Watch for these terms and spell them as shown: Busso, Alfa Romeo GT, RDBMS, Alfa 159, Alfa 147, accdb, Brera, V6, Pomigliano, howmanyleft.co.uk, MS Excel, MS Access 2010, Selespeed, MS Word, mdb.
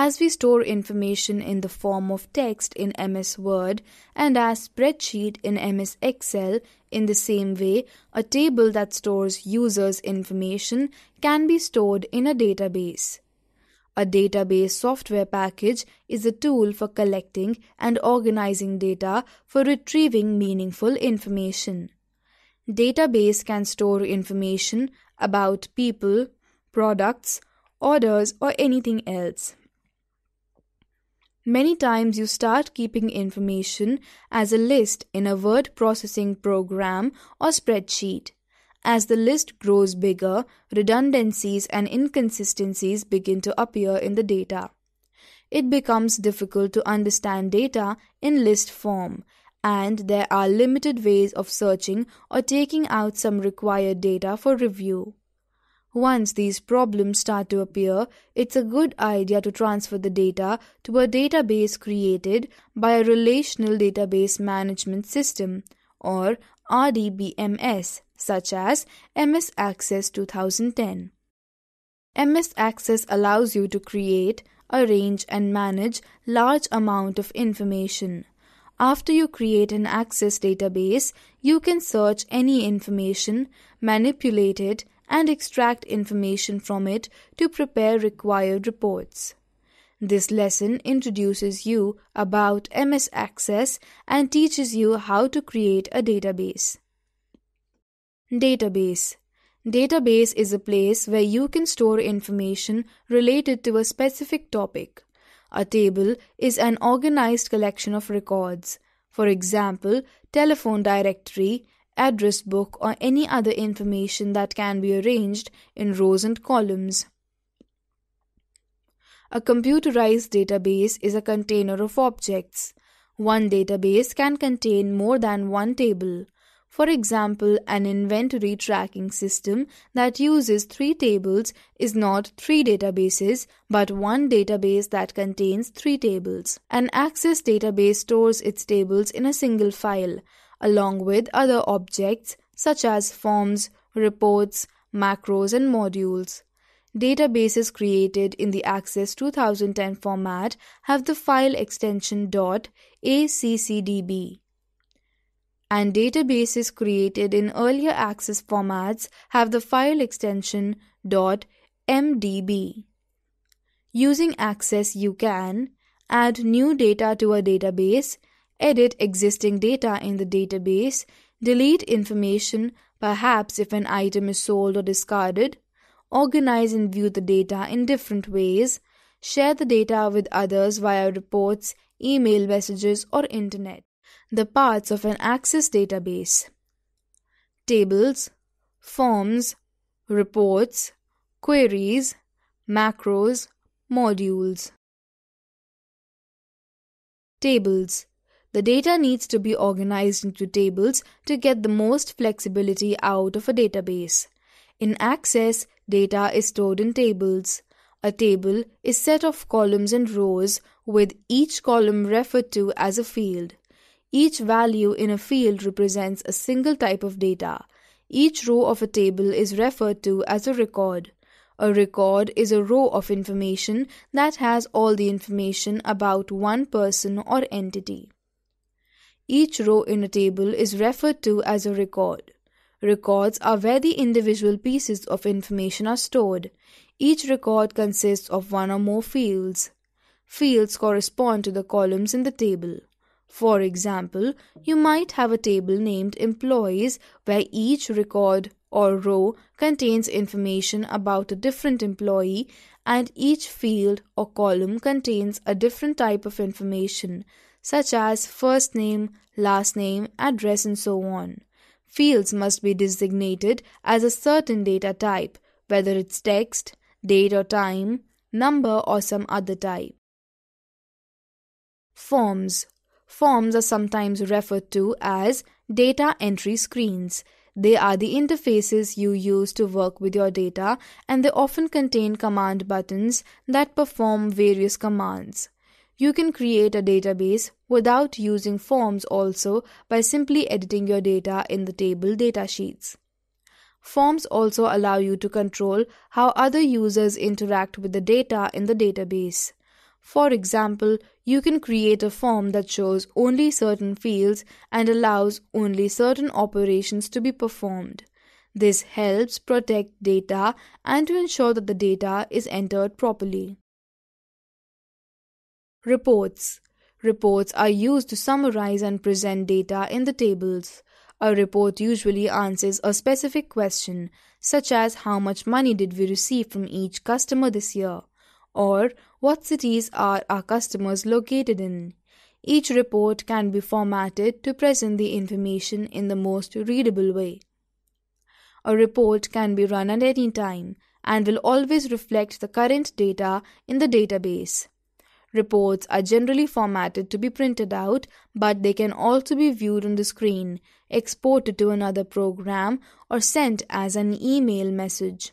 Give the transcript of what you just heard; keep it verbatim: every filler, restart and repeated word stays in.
As we store information in the form of text in M S Word and as spreadsheet in M S Excel, in the same way, a table that stores users' information can be stored in a database. A database software package is a tool for collecting and organizing data for retrieving meaningful information. Database can store information about people, products, orders, or anything else. Many times you start keeping information as a list in a word processing program or spreadsheet. As the list grows bigger, redundancies and inconsistencies begin to appear in the data. It becomes difficult to understand data in list form, and there are limited ways of searching or taking out some required data for review. Once these problems start to appear, it's a good idea to transfer the data to a database created by a Relational Database Management System or R D B M S, such as M S Access twenty ten. M S Access allows you to create, arrange and manage large amount of information. After you create an Access database, you can search any information, manipulate it, and extract information from it to prepare required reports. This lesson introduces you about M S Access and teaches you how to create a database. Database. Database is a place where you can store information related to a specific topic. A table is an organized collection of records. For example, telephone directory, address book, or any other information that can be arranged in rows and columns. A computerized database is a container of objects. One database can contain more than one table. For example, an inventory tracking system that uses three tables is not three databases, but one database that contains three tables. An Access database stores its tables in a single file, along with other objects such as forms, reports, macros, and modules. Databases created in the Access twenty ten format have the file extension .accdb, and databases created in earlier Access formats have the file extension .mdb. Using Access, you can add new data to a database, edit existing data in the database, delete information, perhaps if an item is sold or discarded, organize and view the data in different ways, share the data with others via reports, email messages, or internet. The parts of an Access database: tables, forms, reports, queries, macros, modules. Tables. The data needs to be organized into tables to get the most flexibility out of a database. In Access, data is stored in tables. A table is a set of columns and rows, with each column referred to as a field. Each value in a field represents a single type of data. Each row of a table is referred to as a record. A record is a row of information that has all the information about one person or entity. Each row in a table is referred to as a record. Records are where the individual pieces of information are stored. Each record consists of one or more fields. Fields correspond to the columns in the table. For example, you might have a table named Employees, where each record or row contains information about a different employee, and each field or column contains a different type of information, such as first name, last name, address, and so on. Fields must be designated as a certain data type, whether it's text, date or time, number, or some other type. Forms. Forms are sometimes referred to as data entry screens. They are the interfaces you use to work with your data, and they often contain command buttons that perform various commands. You can create a database without using forms also by simply editing your data in the table datasheets. Forms also allow you to control how other users interact with the data in the database. For example, you can create a form that shows only certain fields and allows only certain operations to be performed. This helps protect data and to ensure that the data is entered properly. Reports. Reports are used to summarize and present data in the tables. A report usually answers a specific question, such as how much money did we receive from each customer this year, or what cities are our customers located in. Each report can be formatted to present the information in the most readable way. A report can be run at any time and will always reflect the current data in the database. Reports are generally formatted to be printed out, but they can also be viewed on the screen, exported to another program, or sent as an email message.